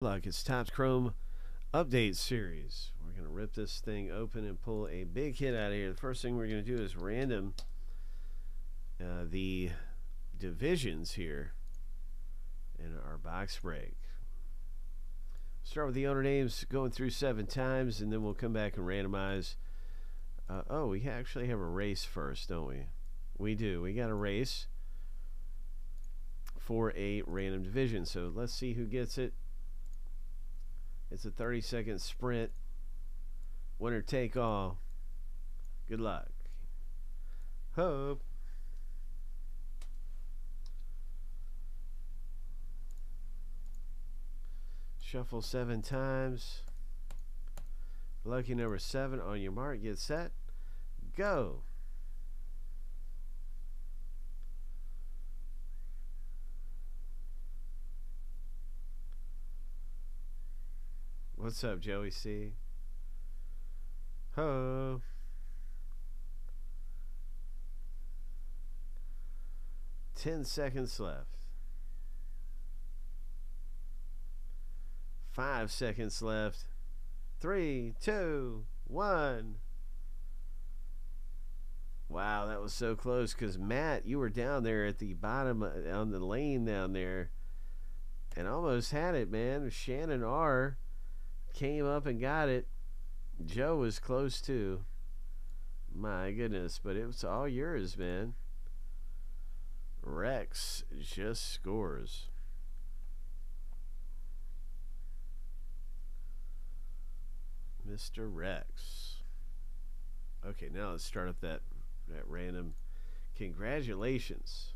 Look, it's Topps Chrome Update Series. We're going to rip this thing open and pull a big hit out of here. The first thing we're going to do is random the divisions here in our box break. Start with the owner names, going through 7 times, and then we'll come back and randomize. Oh, we actually have a race first, don't we? We do. We got a race for a random division. So let's see who gets it. It's a 30-second sprint. Winner take all. Good luck. Hope. Shuffle 7 times. Lucky number 7 on your mark. Get set. Go. What's up, Joey C? Ho. -oh. 10 seconds left. 5 seconds left. 3, 2, 1. Wow, that was so close because Matt, you were down there at the bottom on the lane down there and almost had it, man. Shannon R came up and got it. Joe was close too. My goodness, but it was all yours, man. Rex just scores. Mr. Rex. Okay, now let's start up that random. Congratulations.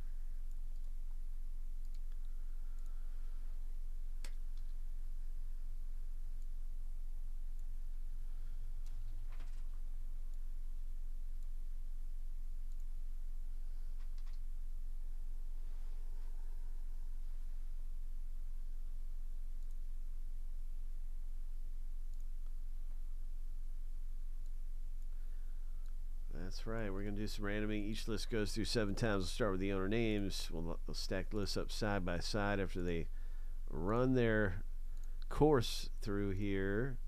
That's right. We're going to do some randoming. Each list goes through 7 times. We'll start with the owner names. We'll stack the lists up side by side after they run their course through here.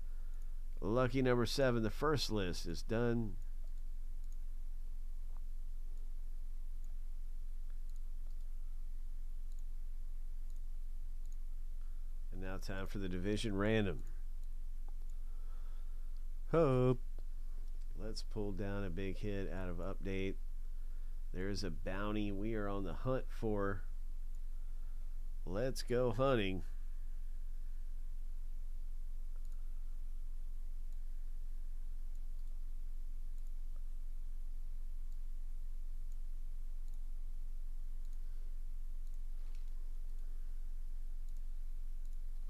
Lucky number 7, the first list is done. And now time for the division random. Hope. Let's pull down a big hit out of update. There's a bounty we are on the hunt for. Let's go hunting.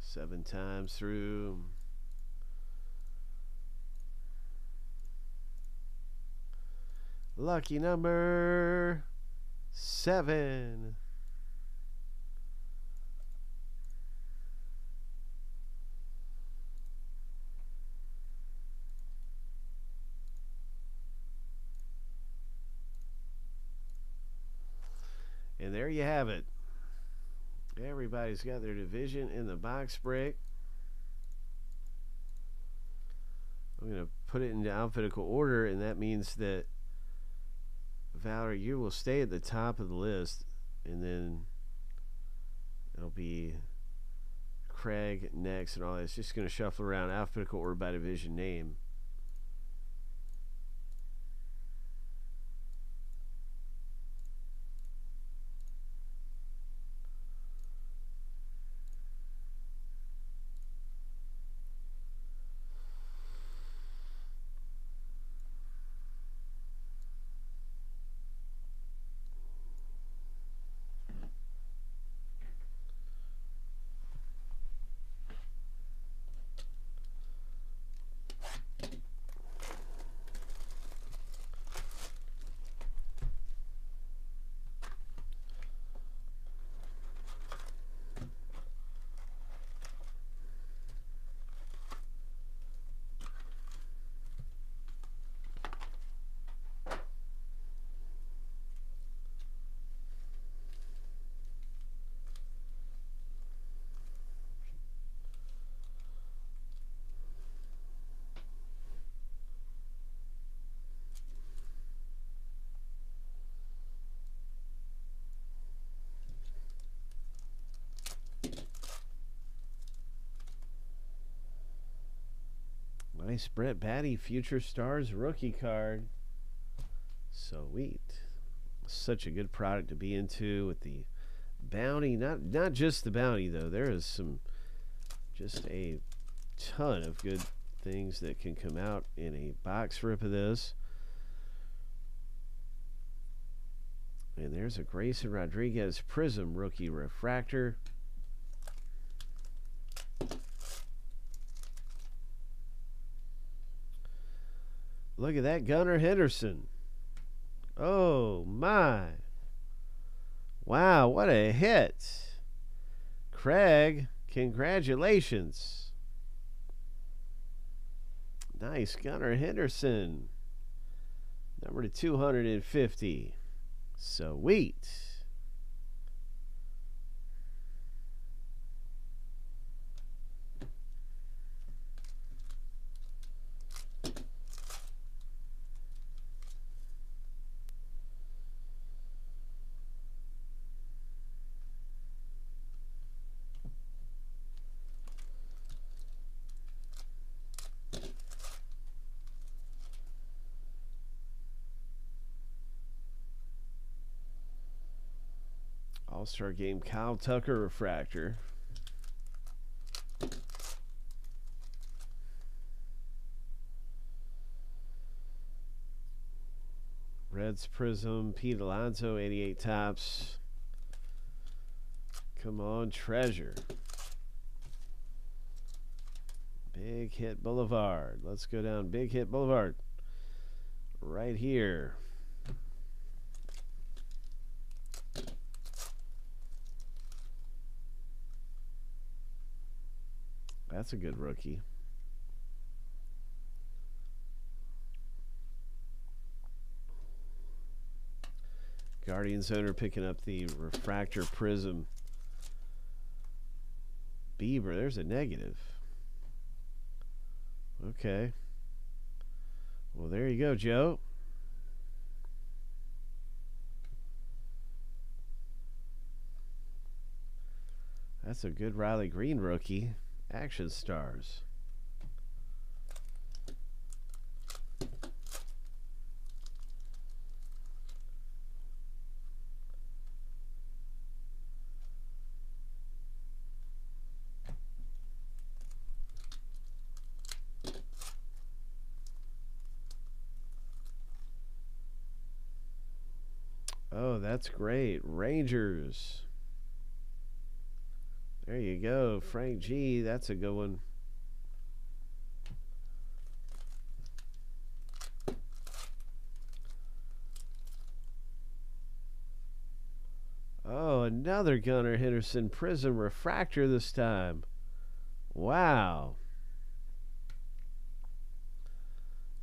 Seven times through. 7. And there you have it. Everybody's got their division in the box break. I'm going to put it into alphabetical order, and that means that Valerie, you will stay at the top of the list, and then it'll be Craig next and all that. It's just going to shuffle around alphabetical order by division name. Nice Brett Batty, Future Stars rookie card. Sweet. Such a good product to be into with the bounty. Not just the bounty, though. There is some, just a ton of good things that can come out in a box rip of this. And there's a Grayson Rodriguez Prism Rookie Refractor. Look at that, Gunnar Henderson. Oh, my. Wow, what a hit. Craig, congratulations. Nice, Gunnar Henderson. Number to 250. Sweet. All-Star Game Kyle Tucker refractor. Reds Prism, Pete Alonso, 88 tops. Come on, Treasure. Big Hit Boulevard. Let's go down Big Hit Boulevard. Right here. That's a good rookie. Guardians owner picking up the refractor prism. Bieber, there's a negative. Okay. Well, there you go, Joe. That's a good Riley Green rookie. Action Stars. Oh, that's great. Rangers. There you go, Frank G. That's a good one. Oh, another Gunnar Henderson Prism Refractor this time. Wow.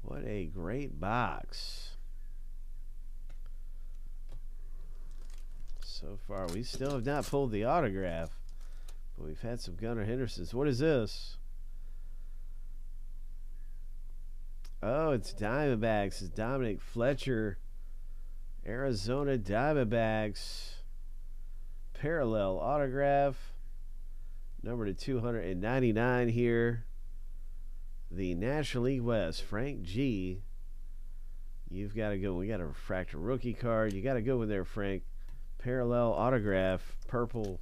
What a great box. So far, we still have not pulled the autograph. But we've had some Gunnar Hendersons. What is this? Oh, it's Diamondbacks. It's Dominic Fletcher. Arizona Diamondbacks. Parallel autograph. Number to 299 here. The National League West. Frank G. You've got to go. We got a refractor rookie card. You got to go with there, Frank. Parallel autograph. Purple.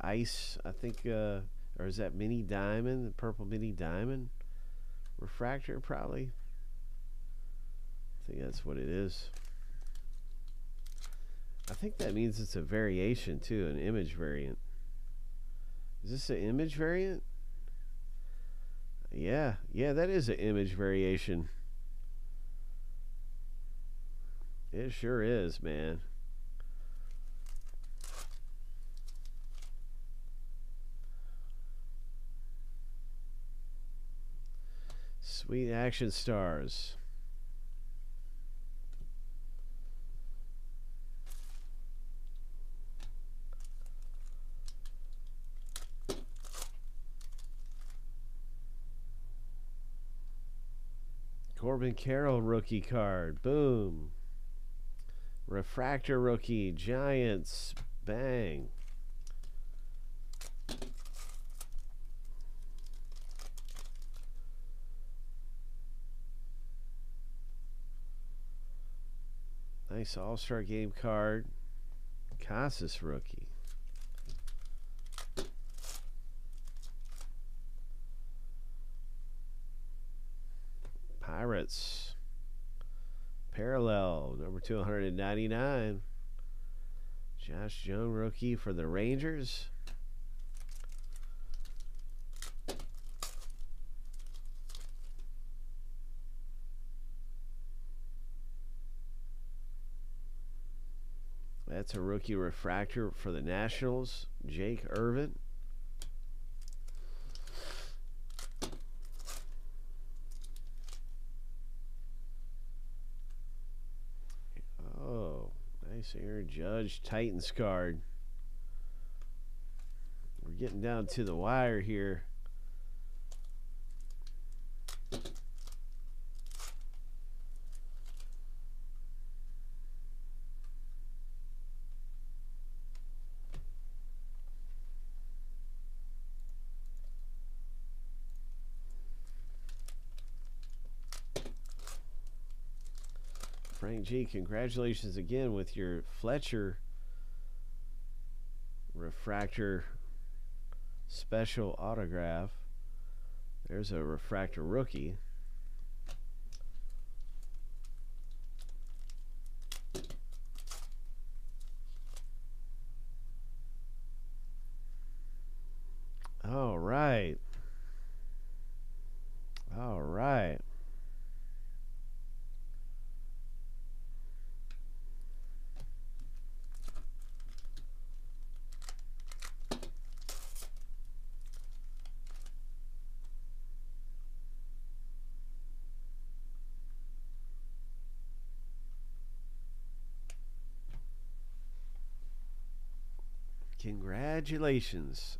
Ice, I think, or is that mini diamond, the purple mini diamond refractor, probably? I think that's what it is. I think that means it's a variation too, an image variant. Is this an image variant? Yeah, that is an image variation. It sure is, man. Sweet Action Stars. Corbin Carroll rookie card. Boom. Refractor rookie. Giants. Bang. Nice All-Star Game card. Casas rookie. Pirates. Parallel, number 299. Josh Jung rookie for the Rangers. That's a rookie refractor for the Nationals, Jake Irvin. Oh, nice Aaron Judge Titans card. We're getting down to the wire here. Frank G, congratulations again with your Fletcher refractor special autograph. There's a refractor rookie. All right. Congratulations.